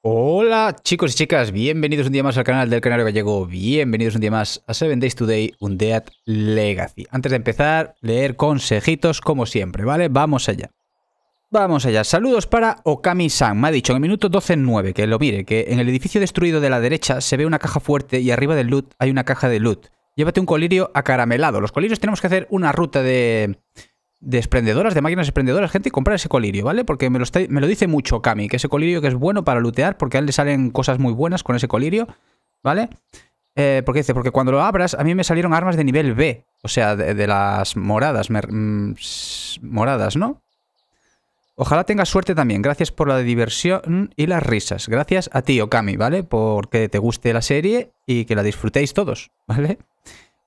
Hola chicos y chicas, bienvenidos un día más al canal del Canario Gallego, bienvenidos un día más a 7 Days to Die, Undead Legacy. Antes de empezar, leer consejitos como siempre, ¿vale? Vamos allá. Vamos allá, saludos para Okami-san. Me ha dicho en el minuto 12:09 que lo mire, que en el edificio destruido de la derecha se ve una caja fuerte y arriba del loot hay una caja de loot. Llévate un colirio acaramelado. Los colirios tenemos que hacer una ruta de exprendedoras, de máquinas exprendedoras, gente, y comprar ese colirio, ¿vale? Porque me lo dice mucho Okami, que ese colirio que es bueno para lootear, porque a él le salen cosas muy buenas con ese colirio, ¿vale? Porque dice, porque cuando lo abras, a mí me salieron armas de nivel B, o sea, de las moradas, moradas, ¿no? Ojalá tengas suerte también, gracias por la diversión y las risas. Gracias a ti, Okami, ¿vale? Porque te guste la serie y que la disfrutéis todos, ¿vale?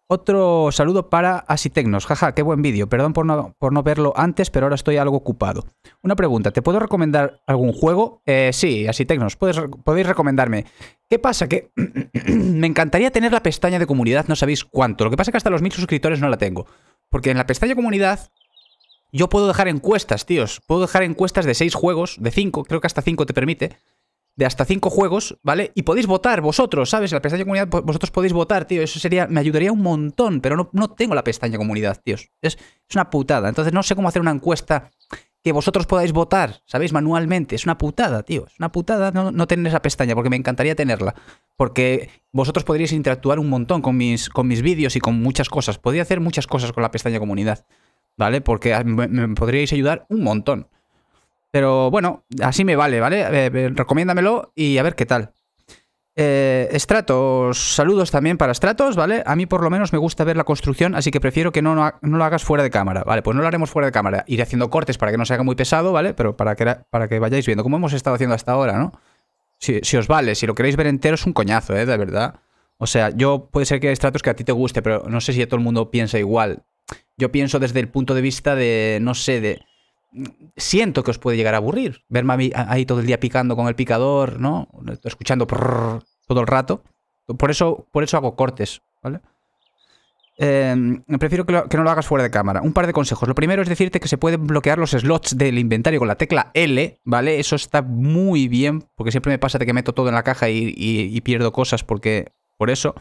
Otro saludo para Asitecnos. Jaja, qué buen vídeo. Perdón por no verlo antes, pero ahora estoy algo ocupado. Una pregunta, ¿te puedo recomendar algún juego? Sí, Asitecnos, podéis recomendarme. ¿Qué pasa? Que me encantaría tener la pestaña de comunidad, no sabéis cuánto. Lo que pasa es que hasta los 1000 suscriptores no la tengo. Porque en la pestaña de comunidad yo puedo dejar encuestas, tíos. Puedo dejar encuestas de 6 juegos, de 5, creo que hasta 5 te permite. De hasta 5 juegos, ¿vale? Y podéis votar vosotros, ¿sabes? En la pestaña comunidad vosotros podéis votar, tío. Eso sería, me ayudaría un montón, pero no tengo la pestaña comunidad, tíos. Es una putada. Entonces no sé cómo hacer una encuesta que vosotros podáis votar, ¿sabéis? Manualmente. Es una putada, tío. Es una putada no tener esa pestaña, porque me encantaría tenerla. Porque vosotros podríais interactuar un montón con mis vídeos y con muchas cosas. Podría hacer muchas cosas con la pestaña comunidad, ¿vale? Porque me podríais ayudar un montón. Pero bueno, así me vale, ¿vale? Recomiéndamelo y a ver qué tal. Estratos, saludos también para Estratos, ¿vale? A mí por lo menos me gusta ver la construcción, así que prefiero que no lo hagas fuera de cámara. Vale, pues no lo haremos fuera de cámara. Iré haciendo cortes para que no se haga muy pesado, ¿vale? Pero para que vayáis viendo cómo hemos estado haciendo hasta ahora, ¿no? Si os vale, si lo queréis ver entero es un coñazo, ¿eh? De verdad. O sea, yo puede ser que Estratos que a ti te guste, pero no sé si a todo el mundo piensa igual. Yo pienso desde el punto de vista de, no sé, de... Siento que os puede llegar a aburrir verme ahí todo el día picando con el picador, ¿no? Escuchando prrr todo el rato. Por eso hago cortes, ¿vale? Prefiero que no lo hagas fuera de cámara. Un par de consejos. Lo primero es decirte que se pueden bloquear los slots del inventario con la tecla L, ¿vale? Eso está muy bien, porque siempre me pasa de que meto todo en la caja y pierdo cosas por eso.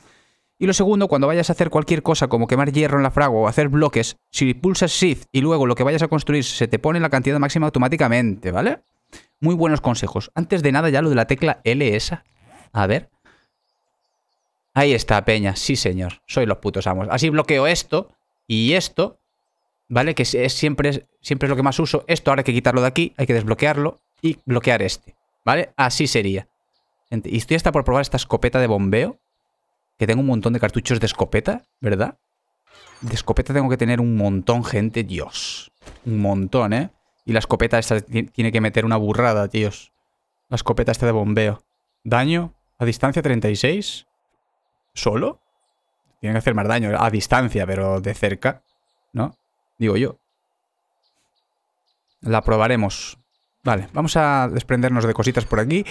Y lo segundo, cuando vayas a hacer cualquier cosa como quemar hierro en la fragua o hacer bloques, si pulsas Shift y luego lo que vayas a construir se te pone la cantidad máxima automáticamente, ¿vale? Muy buenos consejos. Antes de nada ya lo de la tecla L esa. A ver. Ahí está, peña. Sí, señor. Soy los putos amos. Así bloqueo esto y esto, ¿vale? Que siempre es lo que más uso. Esto ahora hay que quitarlo de aquí, hay que desbloquearlo y bloquear este, ¿vale? Así sería. Y estoy hasta por probar esta escopeta de bombeo. Que tengo un montón de cartuchos de escopeta, ¿verdad? De escopeta tengo que tener un montón, gente. Dios. Un montón, ¿eh? Y la escopeta esta tiene que meter una burrada, tíos. La escopeta esta de bombeo. Daño a distancia 36. ¿Solo? Tienen que hacer más daño a distancia, pero de cerca, ¿no? Digo yo. La probaremos. Vale, vamos a desprendernos de cositas por aquí.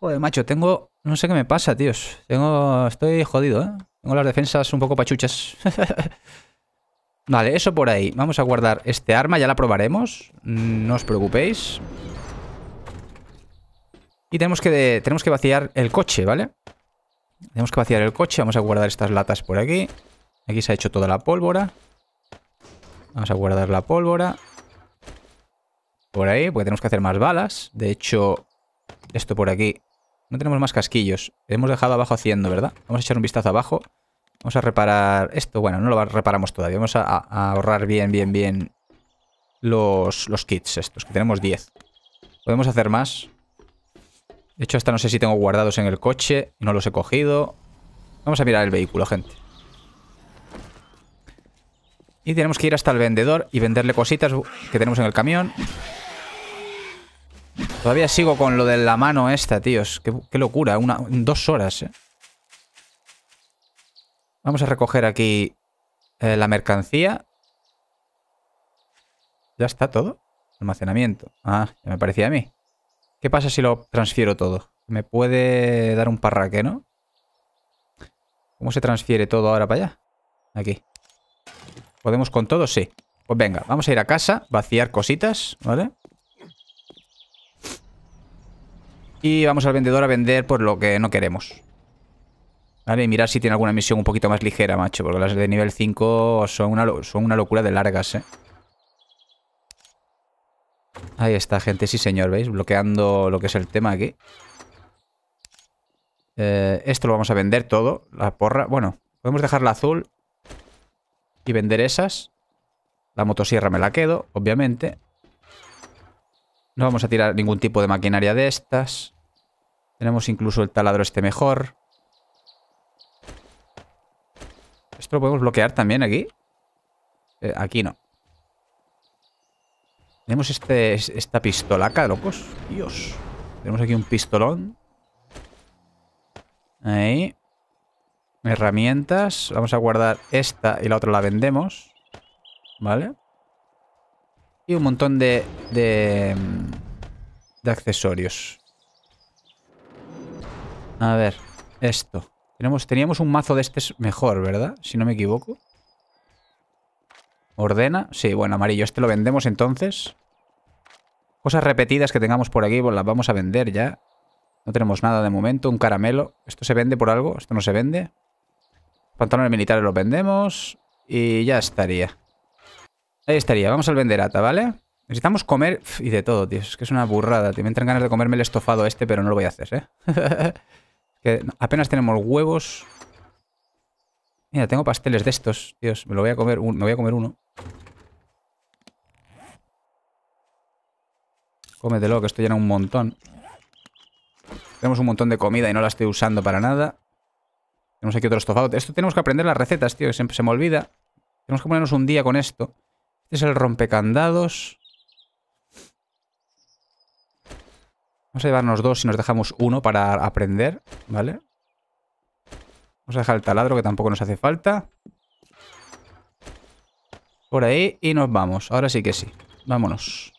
Joder, macho, tengo... No sé qué me pasa, tíos. Estoy jodido, ¿eh? Tengo las defensas un poco pachuchas. Vale, eso por ahí. Vamos a guardar este arma, ya la probaremos. No os preocupéis. Y tenemos que vaciar el coche, ¿vale? Tenemos que vaciar el coche. Vamos a guardar estas latas por aquí. Aquí se ha hecho toda la pólvora. Vamos a guardar la pólvora. Por ahí, porque tenemos que hacer más balas. De hecho... Esto por aquí. No tenemos más casquillos. Hemos dejado abajo haciendo, ¿verdad? Vamos a echar un vistazo abajo. Vamos a reparar esto. Bueno, no lo reparamos todavía. Vamos a ahorrar bien los kits estos, que tenemos 10. Podemos hacer más. De hecho, hasta no sé si tengo guardados en el coche. No los he cogido. Vamos a mirar el vehículo, gente. Y tenemos que ir hasta el vendedor y venderle cositas que tenemos en el camión. Todavía sigo con lo de la mano esta, tíos. Qué locura. 2 horas, ¿eh? Vamos a recoger aquí la mercancía. ¿Ya está todo? Almacenamiento. Ah, ya me parecía a mí. ¿Qué pasa si lo transfiero todo? Me puede dar un parraque, ¿no? ¿Cómo se transfiere todo ahora para allá? Aquí. ¿Podemos con todo? Sí. Pues venga, vamos a ir a casa, vaciar cositas, ¿vale? Y vamos al vendedor a vender por lo que no queremos. Vale, y mirar si tiene alguna misión un poquito más ligera, macho. Porque las de nivel 5 son una locura de largas, eh. Ahí está, gente. Sí, señor, ¿veis? Bloqueando lo que es el tema aquí. Esto lo vamos a vender todo. La porra. Bueno, podemos dejarla azul. Y vender esas. La motosierra me la quedo, obviamente. No vamos a tirar ningún tipo de maquinaria de estas. Tenemos incluso el taladro este mejor. ¿Esto lo podemos bloquear también aquí? Aquí no. Tenemos esta pistolaca, locos. Dios. Tenemos aquí un pistolón. Ahí. Herramientas. Vamos a guardar esta y la otra la vendemos. ¿Vale? Y un montón de accesorios. A ver. Esto. Teníamos un mazo de este mejor, ¿verdad? Si no me equivoco. Ordena. Sí, bueno, amarillo. Este lo vendemos entonces. Cosas repetidas que tengamos por aquí, pues las vamos a vender ya. No tenemos nada de momento. Un caramelo. ¿Esto se vende por algo? Esto no se vende. Pantalones militares los vendemos. Y ya estaría. Ahí estaría. Vamos al venderata, ¿vale? Necesitamos comer... y de todo, tío. Es que es una burrada, tío. Me entran ganas de comerme el estofado este, pero no lo voy a hacer, ¿eh? Que apenas tenemos huevos. Mira, tengo pasteles de estos. Dios, me lo voy a comer. Me voy a comer uno. Cómetelo, que esto llena un montón. Tenemos un montón de comida y no la estoy usando para nada. Tenemos aquí otro estofado. Esto tenemos que aprender las recetas, tío, que siempre se me olvida. Tenemos que ponernos un día con esto. Este es el rompecandados. Vamos a llevarnos dos y nos dejamos uno para aprender, ¿vale? Vamos a dejar el taladro, que tampoco nos hace falta. Por ahí y nos vamos. Ahora sí que sí. Vámonos.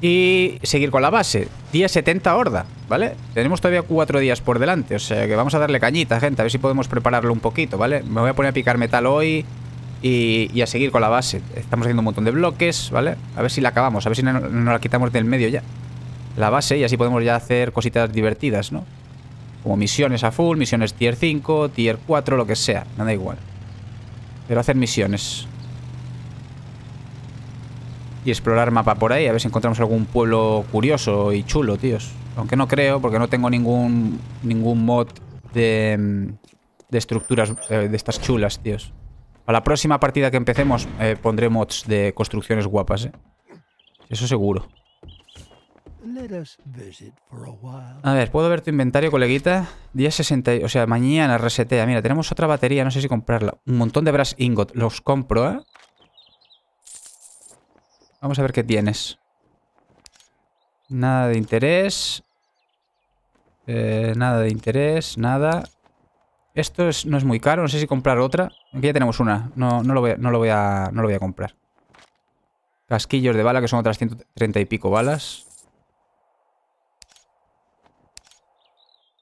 Y seguir con la base. Día 70 horda, ¿vale? Tenemos todavía 4 días por delante. O sea que vamos a darle cañita, gente. A ver si podemos prepararlo un poquito, ¿vale? Me voy a poner a picar metal hoy y a seguir con la base. Estamos haciendo un montón de bloques, ¿vale? A ver si la acabamos. A ver si no la quitamos del medio ya. La base, y así podemos ya hacer cositas divertidas, ¿no? Como misiones a full, misiones tier 5, tier 4, lo que sea. Me da igual. Pero hacer misiones. Y explorar mapa por ahí. A ver si encontramos algún pueblo curioso y chulo, tíos. Aunque no creo, porque no tengo ningún mod de estructuras de estas chulas, tíos. Para la próxima partida que empecemos pondré mods de construcciones guapas, ¿eh? Eso seguro. A ver, ¿puedo ver tu inventario, coleguita? Día 60, o sea, mañana resetea. Mira, tenemos otra batería, no sé si comprarla. Un montón de brass ingot, los compro, ¿eh? Vamos a ver qué tienes. Nada de interés. Nada de interés, nada. Esto no es muy caro, no sé si comprar otra. Aquí ya tenemos una, no lo voy a comprar. Casquillos de bala, que son otras 130 y pico balas.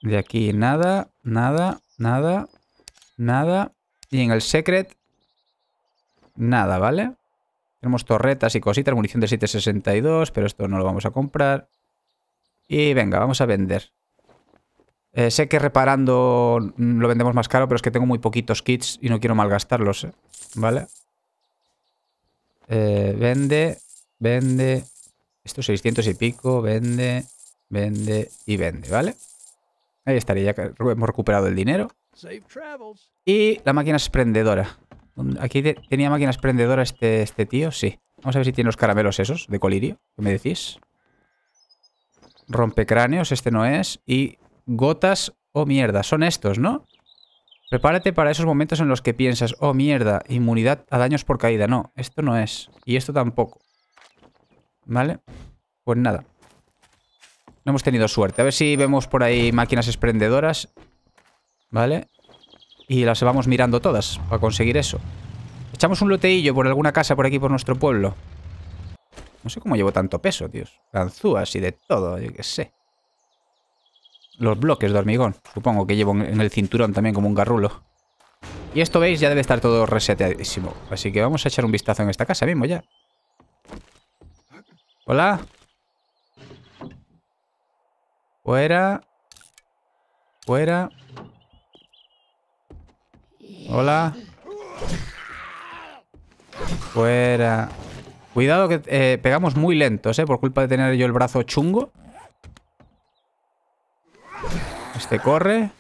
De aquí nada, nada, nada, nada. Y en el secret, nada, ¿vale? Tenemos torretas y cositas, munición de 7.62, pero esto no lo vamos a comprar. Y venga, vamos a vender. Sé que reparando lo vendemos más caro, pero es que tengo muy poquitos kits y no quiero malgastarlos, ¿eh? ¿Vale? Vende, vende. Esto 600 y pico, vende, vende y vende, ¿vale? Ahí estaría, ya que hemos recuperado el dinero. Y la máquina expendedora. ¿Aquí tenía máquina expendedora este tío? Sí. Vamos a ver si tiene los caramelos esos de colirio. ¿Qué me decís? Rompecráneos, este no es. Y gotas, oh mierda, son estos, ¿no? Prepárate para esos momentos en los que piensas, oh mierda, inmunidad a daños por caída. No, esto no es. Y esto tampoco. ¿Vale? Pues nada. No hemos tenido suerte. A ver si vemos por ahí máquinas expendedoras. ¿Vale? Y las vamos mirando todas para conseguir eso. Echamos un loteillo por alguna casa por aquí, por nuestro pueblo. No sé cómo llevo tanto peso, tíos. Ganzúas y de todo, yo qué sé. Los bloques de hormigón. Supongo que llevo en el cinturón también como un garrulo. Y esto, veis, ya debe estar todo reseteadísimo. Así que vamos a echar un vistazo en esta casa mismo ya. Hola. Fuera. Fuera. Hola. Fuera. Cuidado que pegamos muy lentos, por culpa de tener yo el brazo chungo. Este corre.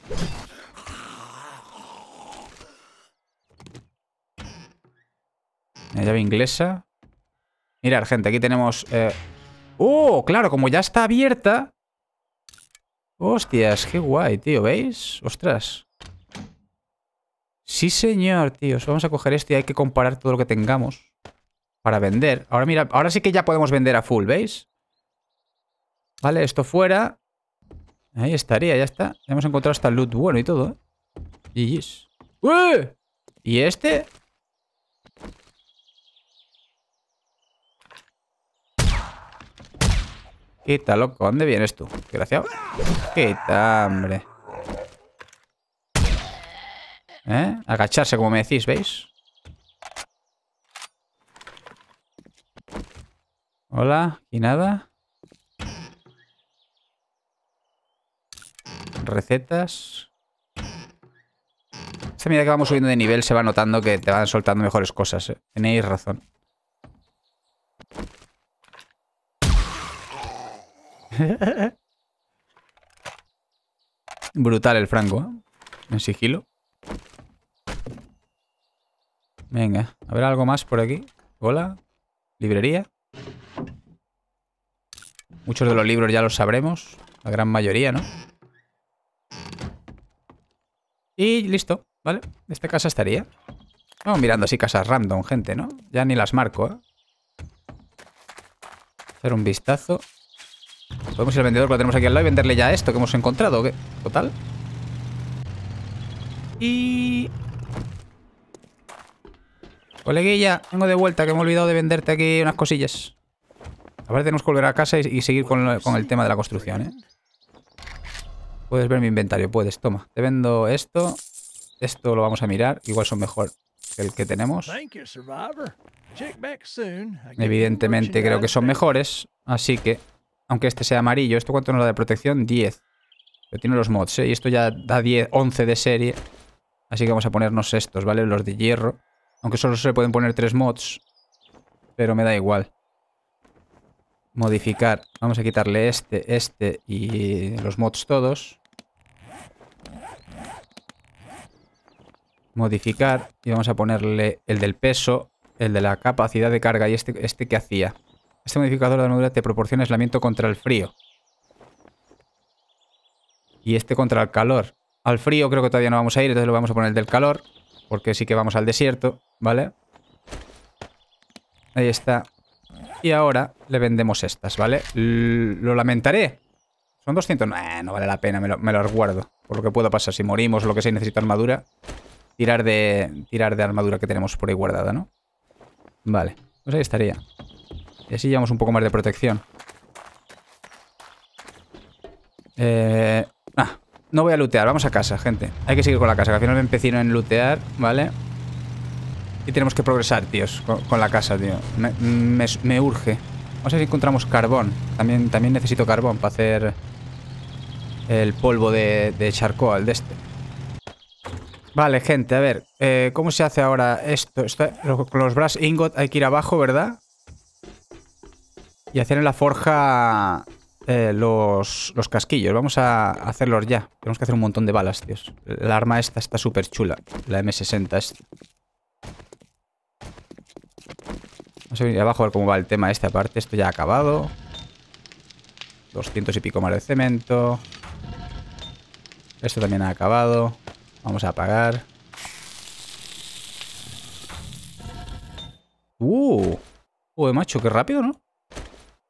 La llave inglesa. Mirad, gente, aquí tenemos... ¡Oh! Claro, como ya está abierta... ¡Hostias! ¡Qué guay, tío! ¿Veis? ¡Ostras! Sí, señor, tío. Vamos a coger esto y hay que comparar todo lo que tengamos para vender. Ahora mira, ahora sí que ya podemos vender a full, ¿veis? Vale, esto fuera. Ahí estaría, ya está. Ya hemos encontrado hasta el loot bueno y todo, GG's. ¡Uy! ¿Y este? Quita, loco. ¿Dónde vienes tú? Desgraciado. Quita, hombre. Agacharse, como me decís, ¿veis? Hola, y nada. Recetas. Esta medida que vamos subiendo de nivel se va notando que te van soltando mejores cosas, ¿eh? Tenéis razón. Brutal el Franco, ¿eh? En sigilo. Venga, ¿habrá algo más por aquí? Hola, librería. Muchos de los libros ya los sabremos. La gran mayoría, ¿no? Y listo, ¿vale? Esta casa estaría. Vamos mirando así casas random, gente, ¿no? Ya ni las marco, ¿eh? Hacer un vistazo. Podemos ir al vendedor que lo tenemos aquí al lado y venderle ya esto que hemos encontrado, ¿o qué? Total. Y... coleguilla, vengo de vuelta, que me he olvidado de venderte aquí unas cosillas. Ahora tenemos que volver a casa y seguir con el tema de la construcción, ¿eh? Puedes ver mi inventario, puedes, toma. Te vendo esto. Esto lo vamos a mirar, igual son mejor que el que tenemos. Evidentemente creo que son mejores, así que... aunque este sea amarillo, ¿esto cuánto nos da de protección? 10. Pero tiene los mods, ¿eh? Y esto ya da 10, 11 de serie. Así que vamos a ponernos estos, ¿vale? Los de hierro. Aunque solo se le pueden poner 3 mods. Pero me da igual. Modificar. Vamos a quitarle este, este y los mods todos. Modificar. Y vamos a ponerle el del peso, el de la capacidad de carga y este que hacía. Este modificador de armadura te proporciona aislamiento contra el frío. Y este contra el calor. Al frío creo que todavía no vamos a ir, entonces lo vamos a poner el del calor. Porque sí que vamos al desierto, ¿vale? Ahí está. Y ahora le vendemos estas, ¿vale? Lo lamentaré. Son 200. No vale la pena, me lo guardo. Por lo que pueda pasar, si morimos o lo que sea, necesito armadura. Tirar de armadura que tenemos por ahí guardada, ¿no? Vale, pues ahí estaría. Y así llevamos un poco más de protección. No voy a lootear, vamos a casa, gente. Hay que seguir con la casa, que al final me empecino en lootear, ¿vale? Y tenemos que progresar, tíos, con la casa, tío. Me urge. Vamos a ver si encontramos carbón. También necesito carbón para hacer el polvo de charcoal, de este. Vale, gente, a ver. ¿Cómo se hace ahora esto? Con los brass ingot hay que ir abajo, ¿verdad? Y hacer en la forja los casquillos. Vamos a hacerlos ya. Tenemos que hacer un montón de balas, tíos. La arma esta está súper chula. La M60 esta. Vamos a venir abajo a ver cómo va el tema este. Aparte, esto ya ha acabado. 200 y pico más de cemento. Esto también ha acabado. Vamos a apagar. Joder, macho, qué rápido, ¿no?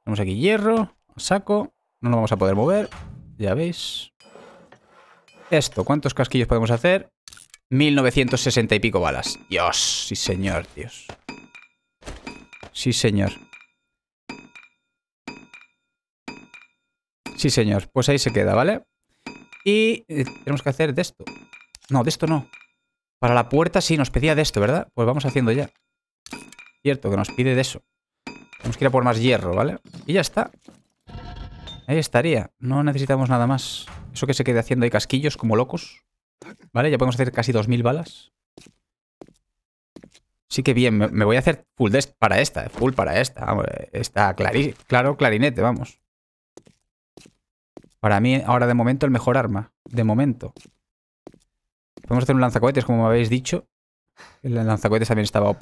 Tenemos aquí hierro, saco, no lo vamos a poder mover, ya veis. Esto, ¿cuántos casquillos podemos hacer? 1960 y pico balas. Dios, sí señor, Dios. Sí señor. Sí señor, pues ahí se queda, ¿vale? Y tenemos que hacer de esto. No, de esto no. Para la puerta sí nos pedía de esto, ¿verdad? Pues vamos haciendo ya. Cierto, que nos pide de eso. Tenemos que ir a por más hierro, ¿vale? Y ya está. Ahí estaría. No necesitamos nada más. Eso que se quede haciendo ahí casquillos como locos. Vale, ya podemos hacer casi 2000 balas. Sí que bien, me voy a hacer full para esta, full para esta. Vamos, está claro, clarinete, vamos. Para mí, ahora de momento, el mejor arma. De momento. Podemos hacer un lanzacohetes, como me habéis dicho. El lanzacohetes también estaba OP.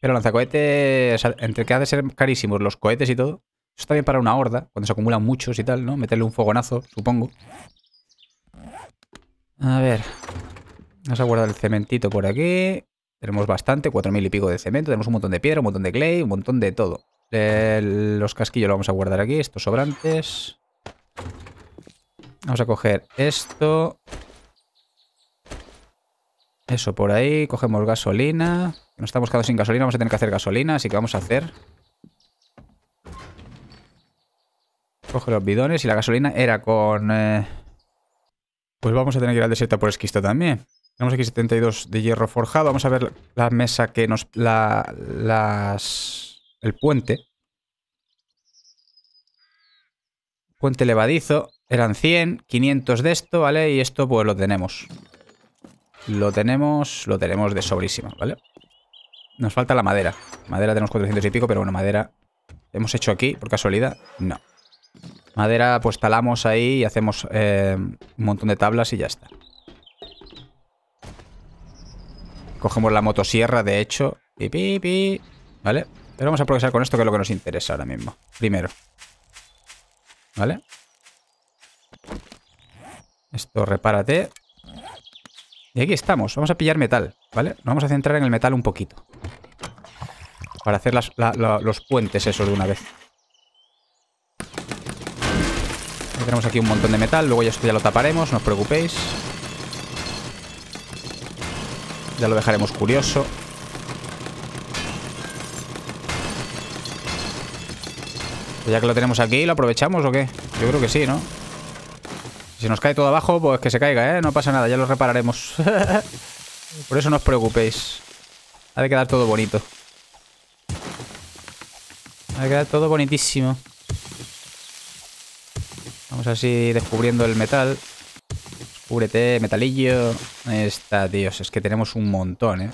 Pero lanzacohetes, entre que ha de ser carísimos los cohetes y todo. Eso está bien para una horda, cuando se acumulan muchos y tal, ¿no? Meterle un fogonazo, supongo. A ver. Vamos a guardar el cementito por aquí. Tenemos bastante, 4000 y pico de cemento. Tenemos un montón de piedra, un montón de clay, un montón de todo. Los casquillos los vamos a guardar aquí, estos sobrantes. Vamos a coger esto. Eso por ahí. Cogemos gasolina. Nos estamos quedando sin gasolina, vamos a tener que hacer gasolina, así que vamos a hacer... Coge los bidones y la gasolina era con... Pues vamos a tener que ir al desierto por esquisto también. Tenemos aquí 72 de hierro forjado. Vamos a ver la mesa que nos... El puente. Puente levadizo. Eran 100, 500 de esto, ¿vale? Y esto pues lo tenemos. Lo tenemos de sobrísima, ¿vale? Nos falta la madera. Madera tenemos 400 y pico, pero bueno, madera... ¿Hemos hecho aquí por casualidad? No. Madera pues talamos ahí y hacemos un montón de tablas y ya está. Cogemos la motosierra, de hecho. Pi, pi, pi. ¿Vale? Pero vamos a progresar con esto, que es lo que nos interesa ahora mismo. Primero. ¿Vale? Esto, repárate. Y aquí estamos. Vamos a pillar metal, ¿vale? Nos vamos a centrar en el metal un poquito. Para hacer los puentes esos de una vez. Aquí tenemos aquí un montón de metal. Luego esto ya lo taparemos, no os preocupéis. Ya lo dejaremos curioso. Pues ya que lo tenemos aquí, ¿lo aprovechamos o qué? Yo creo que sí, ¿no? Si nos cae todo abajo, pues que se caiga, ¿eh? No pasa nada, ya lo repararemos. Por eso no os preocupéis. Ha de quedar todo bonito. Ha de quedar todo bonitísimo. Vamos así descubriendo el metal. Cúbrete, metalillo. Ahí está, tíos. Es que tenemos un montón, ¿eh?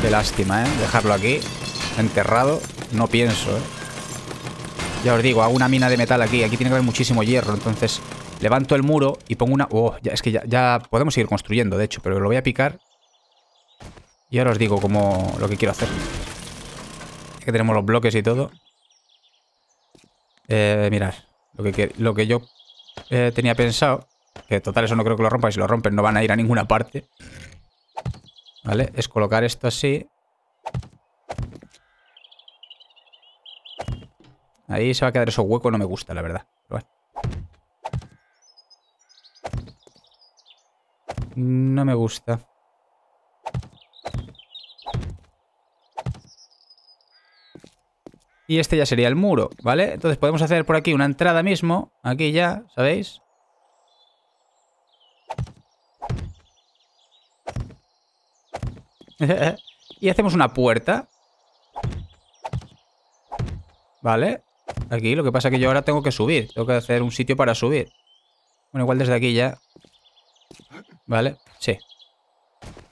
Qué lástima, ¿eh? Dejarlo aquí, enterrado. No pienso, ¿eh? Ya os digo, hago una mina de metal aquí. Aquí tiene que haber muchísimo hierro. Entonces, levanto el muro y pongo una... Oh, ya, es que ya podemos seguir construyendo, de hecho. Pero lo voy a picar. Y ahora os digo como lo que quiero hacer. Aquí tenemos los bloques y todo. Mirad, lo que yo tenía pensado, que total eso no creo que lo rompan, si lo rompen no van a ir a ninguna parte, ¿vale? Es colocar esto así. Ahí se va a quedar eso hueco, no me gusta, la verdad. Pero bueno. No me gusta. Y este ya sería el muro, ¿vale? Entonces podemos hacer por aquí una entrada mismo. Aquí ya, ¿sabéis? Y hacemos una puerta. ¿Vale? Aquí, lo que pasa es que yo ahora tengo que subir. Tengo que hacer un sitio para subir. Bueno, igual desde aquí ya. ¿Vale? Sí.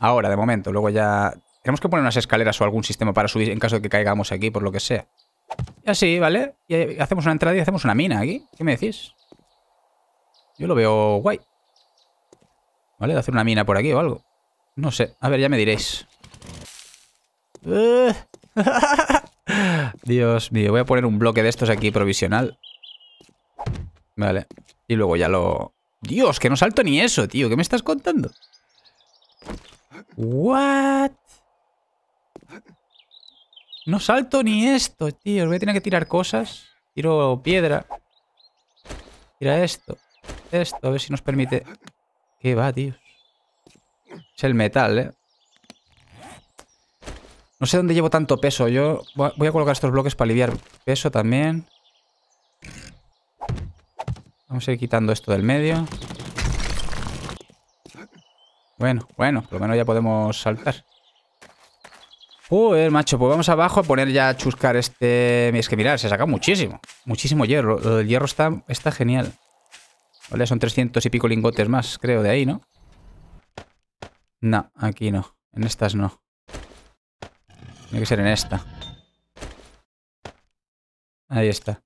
Ahora, de momento. Luego ya... Tenemos que poner unas escaleras o algún sistema para subir en caso de que caigamos aquí, por lo que sea. Y así, ¿vale? Y hacemos una entrada y hacemos una mina aquí. ¿Qué me decís? Yo lo veo guay. ¿Vale? De hacer una mina por aquí o algo. No sé. A ver, ya me diréis. Dios mío. Voy a poner un bloque de estos aquí provisional. Vale. Y luego ya lo... Dios, que no salto ni eso, tío. ¿Qué me estás contando? What? No salto ni esto, tío. Voy a tener que tirar cosas. Tiro piedra. Tira esto. Esto, a ver si nos permite. ¿Qué va, tío? Es el metal, ¿eh? No sé dónde llevo tanto peso. Yo voy a colocar estos bloques para aliviar peso también. Vamos a ir quitando esto del medio. Bueno, por lo menos ya podemos saltar. Joder, macho, pues vamos abajo a poner ya a chuscar este... Es que mirad, se saca muchísimo. Muchísimo hierro. Lo del hierro está genial. Vale, son 300 y pico lingotes más, creo, de ahí, ¿no? No, aquí no. En estas no. Tiene que ser en esta. Ahí está.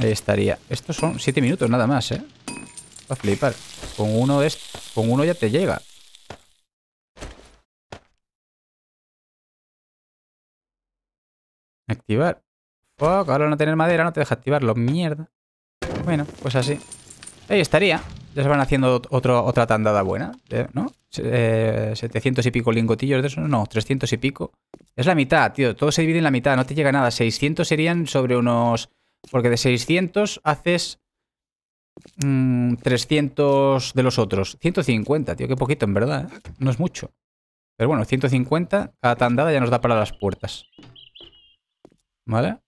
Ahí estaría. Estos son 7 minutos nada más, ¿eh? Va a flipar. Con uno, con uno ya te llega. Activar. Fuck, ahora no tener madera no te deja activarlo. Mierda. Bueno, pues así. Ahí estaría. Ya se van haciendo otra tandada buena, ¿no? 700 y pico lingotillos de eso. No, 300 y pico. Es la mitad, tío. Todo se divide en la mitad. No te llega nada. 600 serían sobre unos... Porque de 600 haces... 300 de los otros. 150, tío. Qué poquito, en verdad, ¿eh? No es mucho. Pero bueno, 150. Cada tandada ya nos da para las puertas. ¿Vale?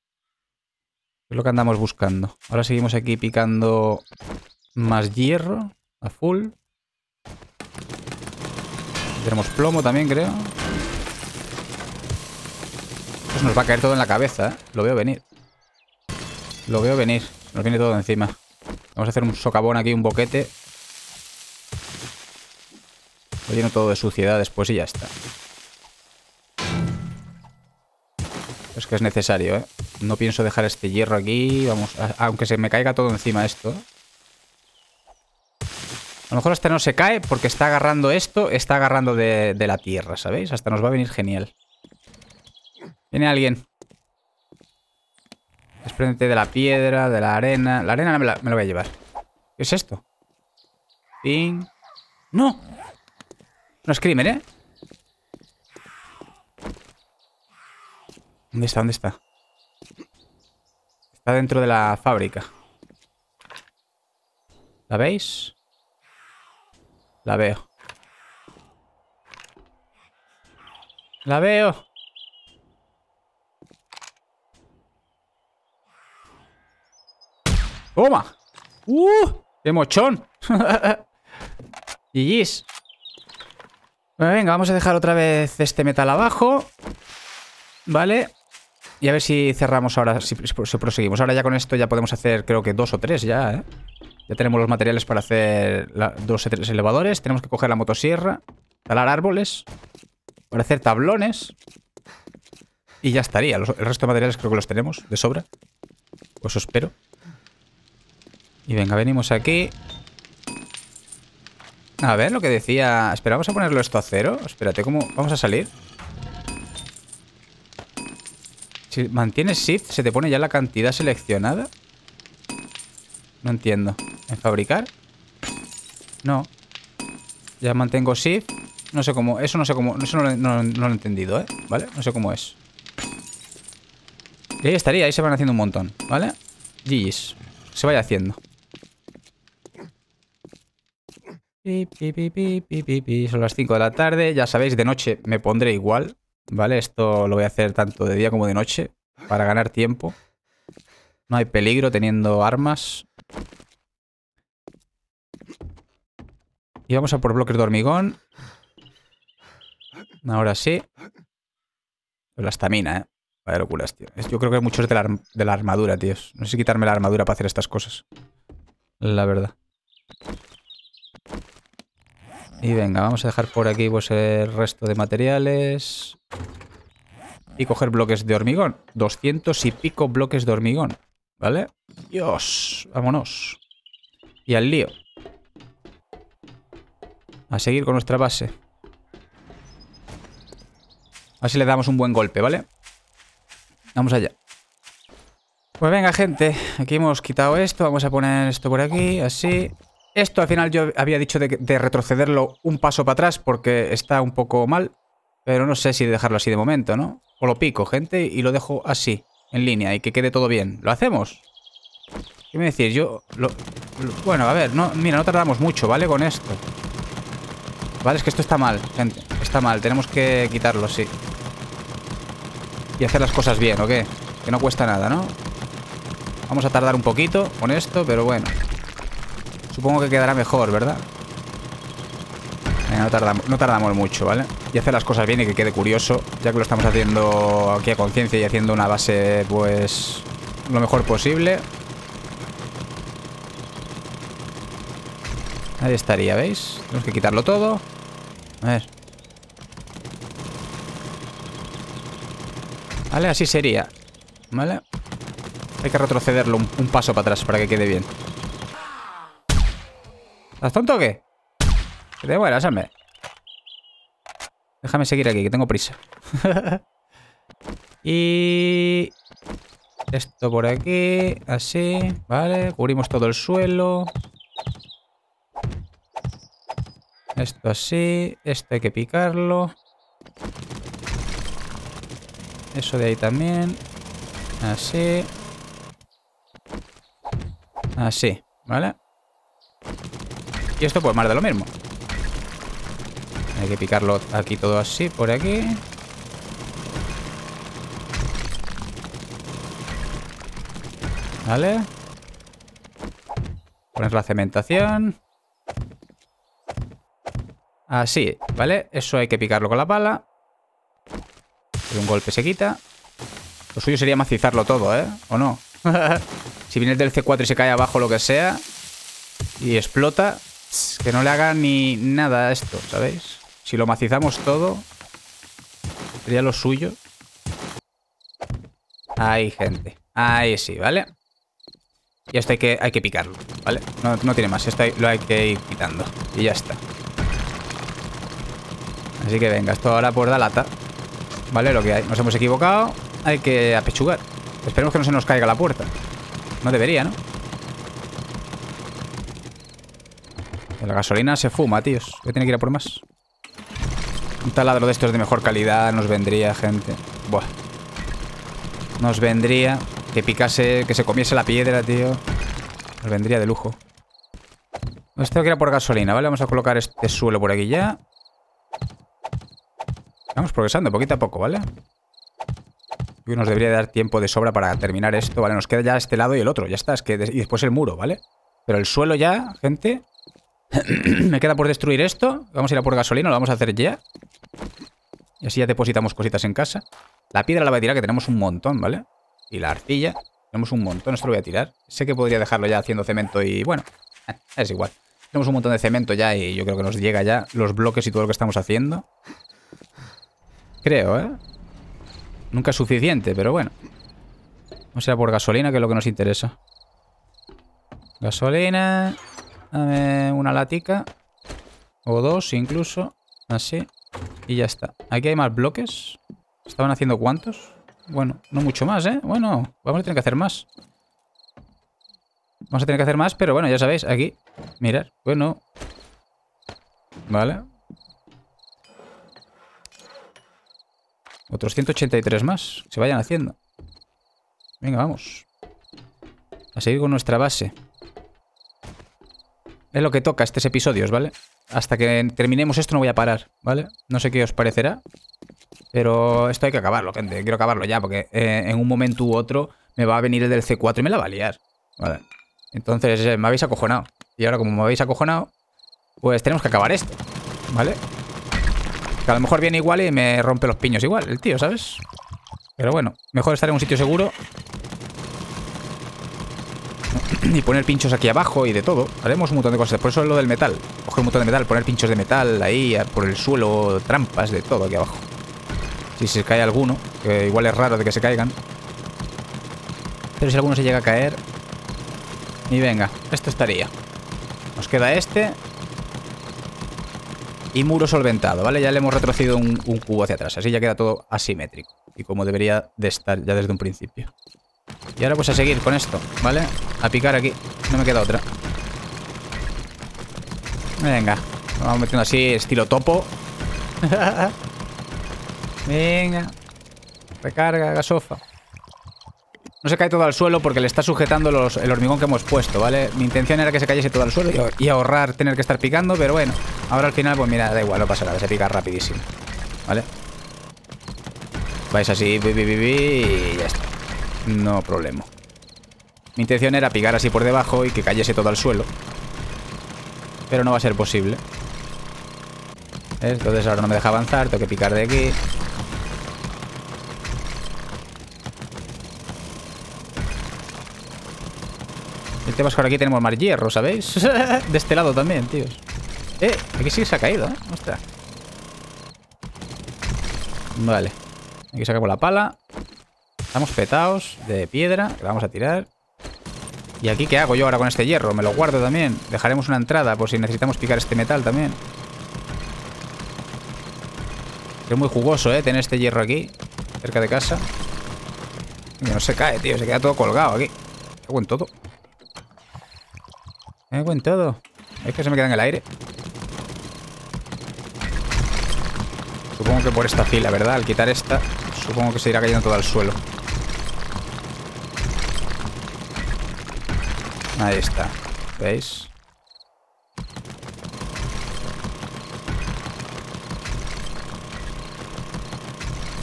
Es lo que andamos buscando. Ahora seguimos aquí picando más hierro a full. Tenemos plomo también, creo. Pues nos va a caer todo en la cabeza, ¿eh? Lo veo venir. Lo veo venir. Nos viene todo encima. Vamos a hacer un socavón aquí, un boquete. Lo lleno todo de suciedad después y ya está. Es que es necesario, ¿eh? No pienso dejar este hierro aquí. Vamos, aunque se me caiga todo encima esto. A lo mejor hasta no se cae porque está agarrando esto. Está agarrando de la tierra, ¿sabéis? Hasta nos va a venir genial. Viene alguien. Despréndete de la piedra, de la arena. La arena me la voy a llevar. ¿Qué es esto? Ping. ¡No! No es crimen, ¿eh? ¿Dónde está? ¿Dónde está? Está dentro de la fábrica. ¿La veis? La veo. ¡La veo! ¡Toma! ¡Qué mochón! ¡GG's! Bueno, venga, vamos a dejar otra vez este metal abajo. Vale. Y a ver si cerramos ahora, si proseguimos. Ahora ya con esto ya podemos hacer creo que 2 o 3 ya, ¿eh? Ya tenemos los materiales para hacer 2 o 3 elevadores. Tenemos que coger la motosierra, talar árboles, para hacer tablones. Y ya estaría. El resto de materiales creo que los tenemos de sobra. Pues eso espero. Y venga, venimos aquí. A ver lo que decía... Espera, vamos a ponerlo esto a 0. Espérate, ¿cómo? Vamos a salir. Si mantienes Shift, se te pone ya la cantidad seleccionada. No entiendo. ¿En fabricar? No. Ya mantengo Shift. No sé cómo... Eso no sé cómo... Eso no lo he entendido, ¿eh? ¿Vale? No sé cómo es. Y ahí estaría. Ahí se van haciendo un montón. ¿Vale? GG's. Se vaya haciendo. Son las 5 de la tarde. Ya sabéis, de noche me pondré igual. ¿Vale? Esto lo voy a hacer tanto de día como de noche para ganar tiempo. No hay peligro teniendo armas. Y vamos a por bloques de hormigón. Ahora sí. Pero la estamina, ¿eh? Vaya locuras, tío. Yo creo que mucho es de la armadura, tíos. No sé si quitarme la armadura para hacer estas cosas. La verdad. Y venga, vamos a dejar por aquí pues, el resto de materiales. Y coger bloques de hormigón. 200 y pico bloques de hormigón. ¿Vale? Dios, vámonos. Y al lío. A seguir con nuestra base. Así le damos un buen golpe, ¿vale? Vamos allá. Pues venga, gente. Aquí hemos quitado esto. Vamos a poner esto por aquí, así... Esto al final yo había dicho de retrocederlo un paso para atrás porque está un poco mal, pero no sé si dejarlo así de momento, ¿no? O lo pico, gente, y lo dejo así, en línea, y que quede todo bien. ¿Lo hacemos? ¿Qué me decís? Yo... bueno, a ver, no, mira, no tardamos mucho, ¿vale? Con esto. Vale, es que esto está mal, gente. Está mal, tenemos que quitarlo, sí. Y hacer las cosas bien, ¿o qué? Que no cuesta nada, ¿no? Vamos a tardar un poquito con esto, pero bueno... Supongo que quedará mejor, ¿verdad? No tardamos mucho, ¿vale? y hacer las cosas bien y que quede curioso, ya que lo estamos haciendo aquí a conciencia y haciendo una base, pues, lo mejor posible. Ahí estaría, ¿veis? Tenemos que quitarlo todo. A ver. Vale, así sería. Vale. Hay que retrocederlo un paso para atrás para que quede bien. ¿Estás tonto o qué? Que te mueras, hombre. Déjame seguir aquí, que tengo prisa. Y... esto por aquí, así. Vale, cubrimos todo el suelo. Esto así. Esto hay que picarlo. Eso de ahí también. Así. Así, ¿vale? Y esto pues más de lo mismo. Hay que picarlo aquí todo así, por aquí. ¿Vale? Pones la cementación. Así, ¿vale? Eso hay que picarlo con la pala. De un golpe se quita. Lo suyo sería macizarlo todo, ¿eh? ¿O no? Si viene del C4 y se cae abajo lo que sea y explota, que no le haga ni nada a esto, ¿sabéis? Si lo macizamos todo, sería lo suyo. Ahí, gente. Ahí sí, ¿vale? Y esto hay que picarlo, ¿vale? No tiene más. Esto lo hay que ir quitando. Y ya está. Así que venga, esto ahora por da lata. Vale, lo que hay. Nos hemos equivocado. Hay que apechugar. Esperemos que no se nos caiga la puerta. No debería, ¿no? La gasolina se fuma, tíos. Voy a tener que ir a por más. Un taladro de estos de mejor calidad nos vendría, gente. Buah. Nos vendría. Que picase, que se comiese la piedra, tío. Nos vendría de lujo. Nos tengo que ir a por gasolina, ¿vale? Vamos a colocar este suelo por aquí ya. Vamos progresando poquito a poco, ¿vale? Y nos debería dar tiempo de sobra para terminar esto, ¿vale? Nos queda ya este lado y el otro, ya está. Es que y después el muro, ¿vale? Pero el suelo ya, gente. Me queda por destruir esto. Vamos a ir a por gasolina, lo vamos a hacer ya. Y así ya depositamos cositas en casa. La piedra la voy a tirar, que tenemos un montón, ¿vale? Y la arcilla, tenemos un montón. Esto lo voy a tirar. Sé que podría dejarlo ya haciendo cemento y... bueno, es igual. Tenemos un montón de cemento ya y yo creo que nos llega ya los bloques y todo lo que estamos haciendo. Creo, ¿eh? Nunca es suficiente, pero bueno. Vamos a ir a por gasolina, que es lo que nos interesa. Gasolina. Dame una latica. O dos, incluso. Así. Y ya está. Aquí hay más bloques. ¿Estaban haciendo cuántos? Bueno, no mucho más, ¿eh? Bueno, vamos a tener que hacer más. Vamos a tener que hacer más, pero bueno, ya sabéis, aquí. Mirad. Bueno. Vale. Otros 183 más. Que se vayan haciendo. Venga, vamos. A seguir con nuestra base. Es lo que toca estos episodios, ¿vale? Hasta que terminemos esto no voy a parar, ¿vale? No sé qué os parecerá. Pero esto hay que acabarlo, gente. Quiero acabarlo ya porque en un momento u otro me va a venir el del C4 y me la va a liar. Vale. Entonces me habéis acojonado. Y ahora como me habéis acojonado, pues tenemos que acabar esto, ¿vale? Que a lo mejor viene igual y me rompe los piños igual, el tío, ¿sabes? Pero bueno, mejor estar en un sitio seguro. Y poner pinchos aquí abajo y de todo. Haremos un montón de cosas. Por eso es lo del metal. Coger un montón de metal, poner pinchos de metal ahí por el suelo, trampas, de todo aquí abajo. Si se cae alguno, que igual es raro de que se caigan. Pero si alguno se llega a caer... y venga, esto estaría. Nos queda este... y muro solventado, ¿vale? Ya le hemos retrocedido un cubo hacia atrás. Así ya queda todo asimétrico. Y como debería de estar ya desde un principio. Y ahora pues a seguir con esto, ¿vale? A picar aquí. No me queda otra. Venga. Nos vamos metiendo así, estilo topo. Venga. Recarga, gasofa. No se cae todo al suelo porque le está sujetando el hormigón que hemos puesto, ¿vale? Mi intención era que se cayese todo al suelo y ahorrar tener que estar picando, pero bueno. Ahora al final, pues mira, da igual, no pasa nada, se pica rapidísimo, ¿vale? Vais así, y ya está. No problema. Mi intención era picar así por debajo y que cayese todo al suelo. Pero no va a ser posible. ¿Ves? Entonces ahora no me deja avanzar, tengo que picar de aquí. El tema es que ahora aquí tenemos más hierro, ¿sabéis? De este lado también, tíos. Aquí sí se ha caído, ¿eh? Ostras. Vale. Aquí sacamos la pala. Estamos petados de piedra, que la vamos a tirar. ¿Y aquí qué hago yo ahora con este hierro? Me lo guardo también. Dejaremos una entrada por si necesitamos picar este metal también. Es muy jugoso, ¿eh? Tener este hierro aquí, cerca de casa. Y no se cae, tío. Se queda todo colgado aquí. Cago en todo. Cago en todo. Es que se me queda en el aire. Supongo que por esta fila, ¿verdad? Al quitar esta, supongo que se irá cayendo todo al suelo. Ahí está. ¿Veis?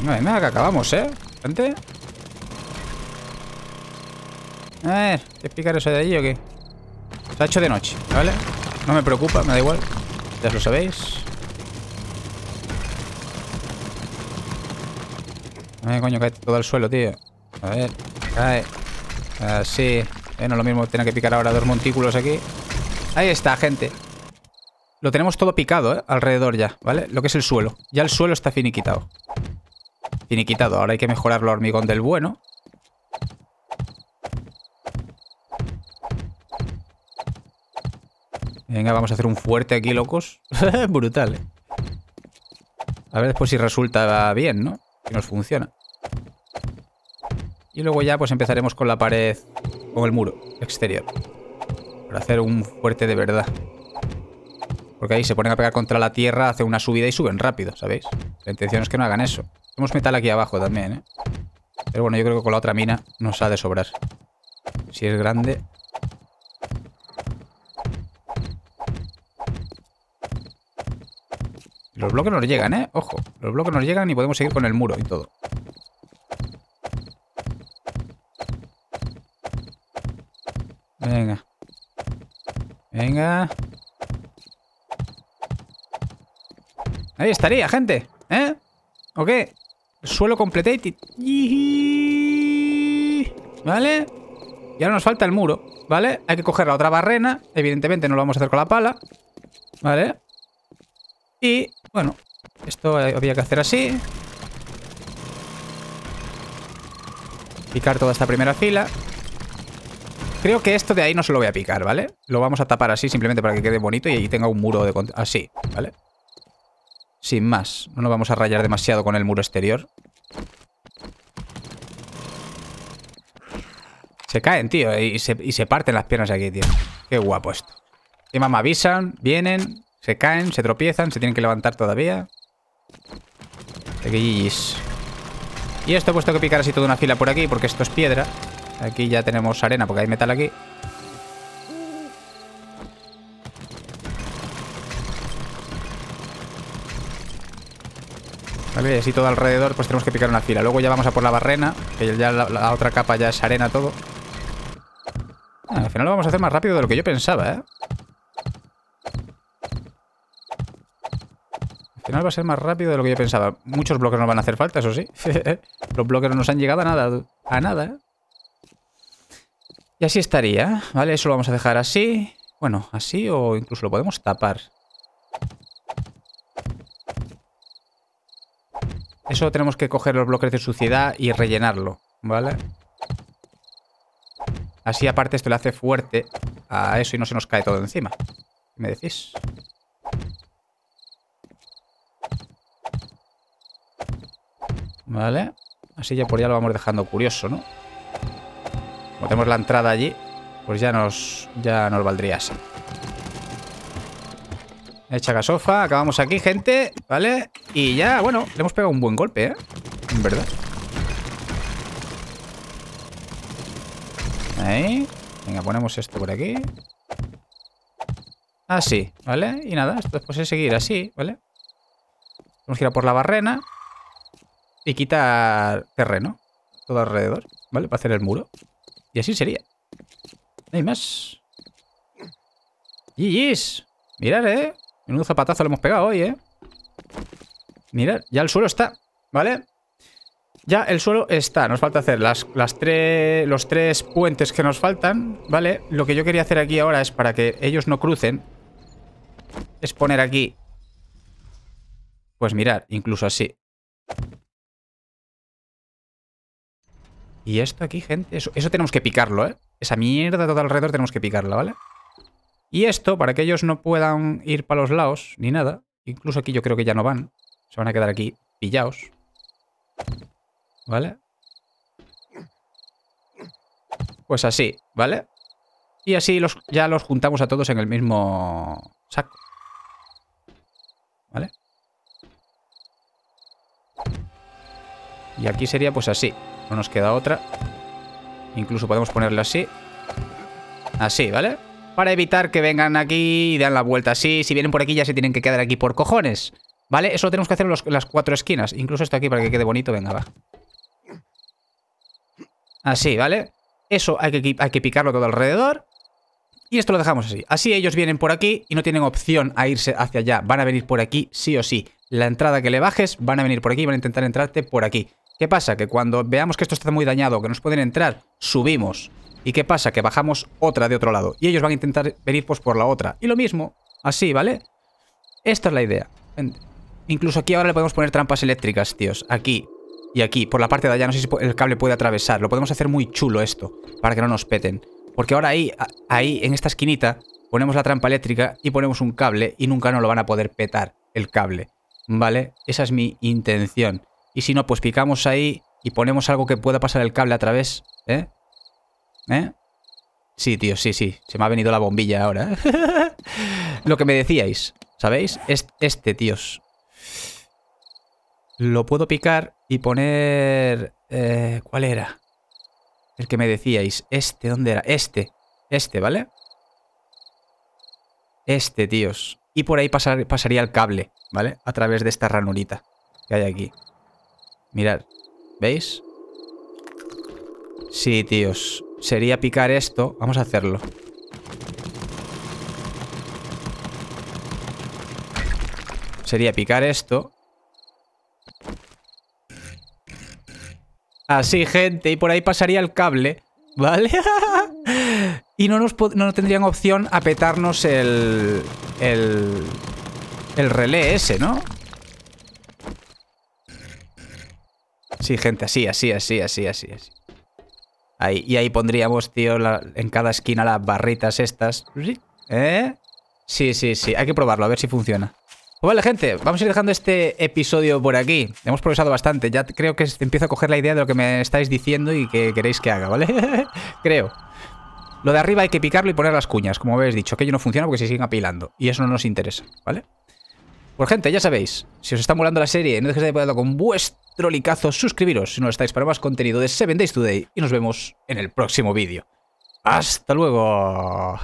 No hay nada, que acabamos, ¿eh? Gente. A ver, ¿qué picar eso de allí o qué? Se ha hecho de noche, ¿vale? No me preocupa, me da igual. Ya lo sabéis. Ay, coño, cae todo al suelo, tío. A ver, cae. Así. No es lo mismo tener que picar ahora dos montículos aquí. Ahí está, gente. Lo tenemos todo picado, ¿eh? Alrededor ya, ¿vale? Lo que es el suelo. Ya el suelo está finiquitado. Finiquitado. Ahora hay que mejorarlo a hormigón del bueno. Venga, vamos a hacer un fuerte aquí, locos. Brutal, ¿eh? A ver después si resulta bien, ¿no? Si nos funciona. Y luego ya pues empezaremos con la pared, con el muro exterior, para hacer un fuerte de verdad. Porque ahí se ponen a pegar contra la tierra, hacen una subida y suben rápido, ¿sabéis? La intención es que no hagan eso. Tenemos metal aquí abajo también, ¿eh? Pero bueno, yo creo que con la otra mina nos ha de sobrar. Si es grande. Los bloques nos llegan, ¿eh? Ojo, los bloques nos llegan y podemos seguir con el muro y todo. Venga. Venga. Ahí estaría, gente. ¿Eh? ¿Ok? Suelo completed. ¿Vale? Y ahora nos falta el muro, ¿vale? Hay que coger la otra barrena. Evidentemente no lo vamos a hacer con la pala. ¿Vale? Y, bueno, esto había que hacer así. Picar toda esta primera fila. Creo que esto de ahí no se lo voy a picar, ¿vale? Lo vamos a tapar así simplemente para que quede bonito y ahí tenga un muro de así, ¿vale? Sin más. No nos vamos a rayar demasiado con el muro exterior. Se caen, tío, y se parten las piernas aquí, tío. Qué guapo esto. Encima me avisan, vienen... Se caen, se tropiezan, se tienen que levantar todavía. Pequeñillis. Y esto he puesto que picar así toda una fila por aquí, porque esto es piedra. Aquí ya tenemos arena, porque hay metal aquí. Vale, así todo alrededor, pues tenemos que picar una fila. Luego ya vamos a por la barrena, que ya la otra capa ya es arena todo. Al final lo vamos a hacer más rápido de lo que yo pensaba, ¿eh? Al final va a ser más rápido de lo que yo pensaba. Muchos bloques nos van a hacer falta, eso sí. Los bloques no nos han llegado a nada. A nada. Y así estaría, ¿vale? Eso lo vamos a dejar así. Bueno, así o incluso lo podemos tapar. Eso tenemos que coger los bloques de suciedad y rellenarlo, ¿vale? Así aparte esto le hace fuerte a eso y no se nos cae todo encima. ¿Qué me decís? Vale, así ya por ya lo vamos dejando curioso, ¿no? Como tenemos la entrada allí, pues ya nos valdría así. Hecha gasofa, acabamos aquí, gente, ¿vale? Y ya, bueno, le hemos pegado un buen golpe, ¿eh? En verdad. Ahí. Venga, ponemos esto por aquí. Así, ¿vale? Y nada, esto después es seguir así, ¿vale? Vamos a ir a por la barrena. Y quitar terreno. Todo alrededor, ¿vale? Para hacer el muro. Y así sería. No hay más. GG's. Mirad, ¿eh? Menudo zapatazo le hemos pegado hoy, ¿eh? Mirad, ya el suelo está, ¿vale? Ya el suelo está. Nos falta hacer los tres puentes que nos faltan, ¿vale? Lo que yo quería hacer aquí ahora es, para que ellos no crucen, es poner aquí. Pues mirad, incluso así. Y esto aquí, gente, eso tenemos que picarlo, ¿eh? Esa mierda todo alrededor tenemos que picarla, ¿vale? Y esto, para que ellos no puedan ir para los lados, ni nada. Incluso aquí yo creo que ya no van. Se van a quedar aquí pillados. ¿Vale? Pues así, ¿vale? Y así ya los juntamos a todos en el mismo saco. ¿Vale? Y aquí sería pues así. No nos queda otra. Incluso podemos ponerle así. Así, ¿vale? Para evitar que vengan aquí y den la vuelta así. Si vienen por aquí ya se tienen que quedar aquí por cojones, ¿vale? Eso lo tenemos que hacer en las cuatro esquinas. Incluso esto aquí para que quede bonito. Venga, va. Así, ¿vale? Eso hay que picarlo todo alrededor. Y esto lo dejamos así. Así ellos vienen por aquí y no tienen opción a irse hacia allá. Van a venir por aquí sí o sí. La entrada que le bajes van a venir por aquí y van a intentar entrarte por aquí. ¿Qué pasa? Que cuando veamos que esto está muy dañado, que nos pueden entrar, subimos. ¿Y qué pasa? Que bajamos otra de otro lado. Y ellos van a intentar venir pues por la otra. Y lo mismo, así, ¿vale? Esta es la idea. Incluso aquí ahora le podemos poner trampas eléctricas, tíos. Aquí y aquí. Por la parte de allá, no sé si el cable puede atravesar. Lo podemos hacer muy chulo esto, para que no nos peten. Porque ahora ahí en esta esquinita, ponemos la trampa eléctrica y ponemos un cable. Y nunca nos lo van a poder petar, el cable. ¿Vale? Esa es mi intención. Y si no, pues picamos ahí y ponemos algo que pueda pasar el cable a través. ¿Eh? Sí, tío, sí, sí. Se me ha venido la bombilla ahora. Lo que me decíais, ¿sabéis? Este, tíos. Lo puedo picar y poner... ¿cuál era? El que me decíais. Este, ¿dónde era? Este, ¿vale? Este, tíos. Y por ahí pasaría el cable, ¿vale? A través de esta ranurita que hay aquí. Mirad, ¿veis? Sí, tíos. Sería picar esto. Vamos a hacerlo. Sería picar esto. Así, gente. Y por ahí pasaría el cable. ¿Vale? Y no tendrían opción a petarnos el relé ese, ¿no? Sí, gente, así. Ahí, y ahí pondríamos, tío, en cada esquina las barritas estas. ¿Eh? Sí. Hay que probarlo, a ver si funciona. Pues vale, gente, vamos a ir dejando este episodio por aquí. Hemos progresado bastante. Ya creo que empiezo a coger la idea de lo que me estáis diciendo y que queréis que haga, ¿vale? Creo. Lo de arriba hay que picarlo y poner las cuñas, como habéis dicho. Aquello no funciona porque se siguen apilando. Y eso no nos interesa, ¿vale? Pues, gente, ya sabéis, si os está molando la serie, no dejéis de apoyarlo con vuestro likeazo, suscribiros si no lo estáis para más contenido de 7 Days to Die y nos vemos en el próximo vídeo. ¡Hasta luego!